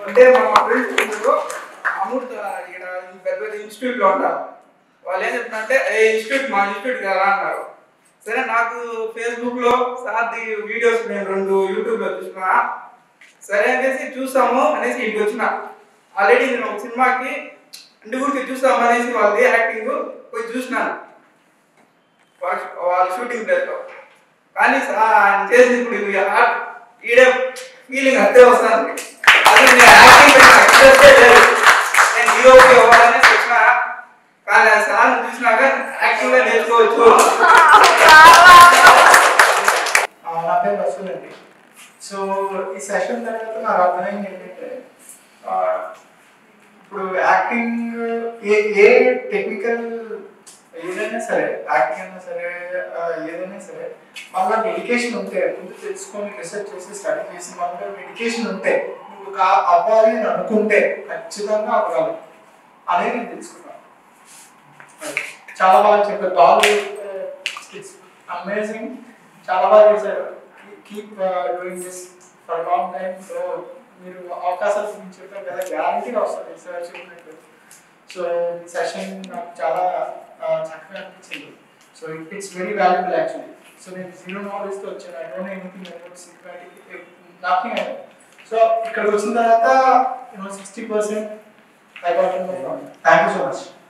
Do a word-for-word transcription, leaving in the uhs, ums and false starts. One day, my friend, you know, Amur, that institute loanda. Institute, my institute, Facebook lo, videos YouTube lo, Sir, choose already in cinema ki, choose acting choose shooting place feeling acting. So, this session that I am acting a technical acting dedication on the research study is dedication on the amazing. Keep uh, doing this for a long time. So, you guarantee of research. So, session chala uh, so it, it's very valuable actually. So, zero knowledge I don't know anything about it, nothing I know. So, you know, sixty percent I got in my. Thank you so much.